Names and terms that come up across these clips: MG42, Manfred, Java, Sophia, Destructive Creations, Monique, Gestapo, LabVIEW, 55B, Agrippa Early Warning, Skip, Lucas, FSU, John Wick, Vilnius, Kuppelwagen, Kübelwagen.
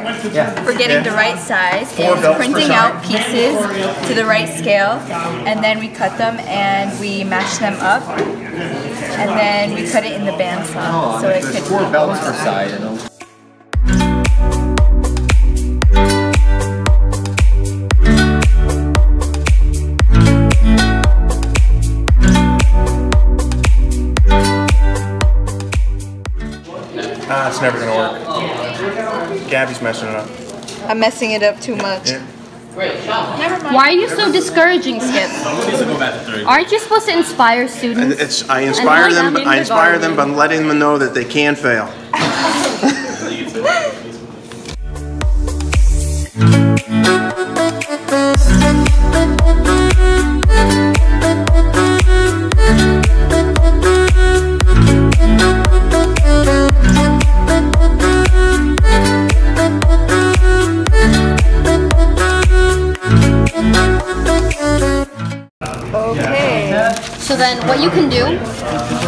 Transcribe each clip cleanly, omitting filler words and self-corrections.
for getting the right size, and printing out pieces to the right scale, and then we cut them and we mash them up, and then we cut it in the bandsaw. So it could 4 belts per side. It's never gonna work. Gabby's messing it up. I'm messing it up too much. Yeah. Never mind. Why are you so discouraging, Skip? Aren't you supposed to inspire students? I inspire them by letting them know that they can fail. So then what you can do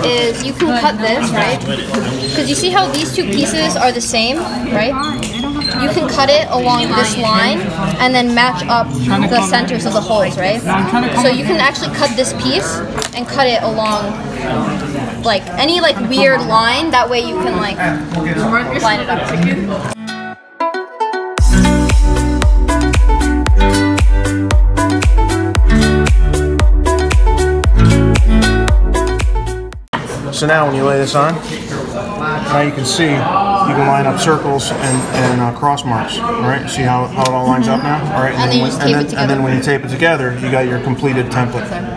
is you can cut this, right? Because you see how these two pieces are the same, right? You can cut it along this line and then match up the centers of the holes, right? So you can actually cut this piece and cut it along like any like weird line. That way you can like line it up. So now when you lay this on, now you can see, you can line up circles and cross marks, right? See how it all lines up now? All right, and then when you tape it together, you got your completed template. Good.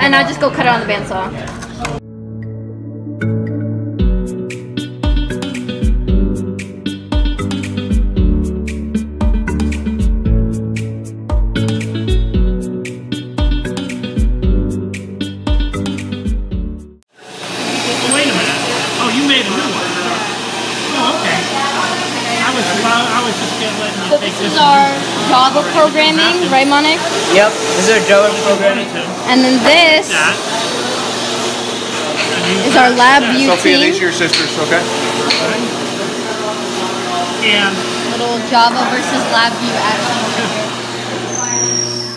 And now just go cut it on the bandsaw. Well, wait a minute. Oh, you made a new one. Oh, okay. I was just getting letting you take this. This is our Java programming, right, Monique? Yep, this is our Java programming. And then this is our LabVIEW team. Sophia, these are your sisters, okay? And little Java versus LabVIEW action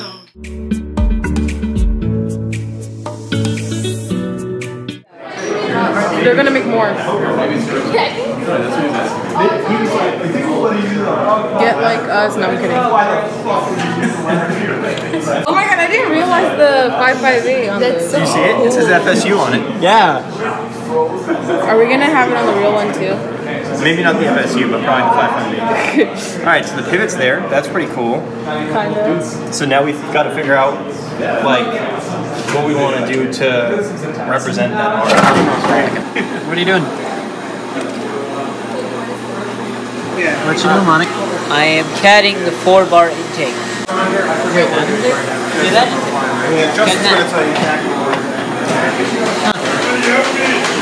over here. They're gonna make more. Get like us? No, I'm kidding. Oh my god, I didn't realize the 55B on this. You see it? It says FSU on it. Yeah. Are we gonna have it on the real one too? Maybe not the FSU, but probably the 500. All right, so the pivot's there. That's pretty cool. Kind of. So now we've got to figure out, like, what we want to do to represent that art. What are you doing? What you doing, Monique? I am catting the 4-bar intake. Wait, what is it? Do that? Yeah, just to tell you.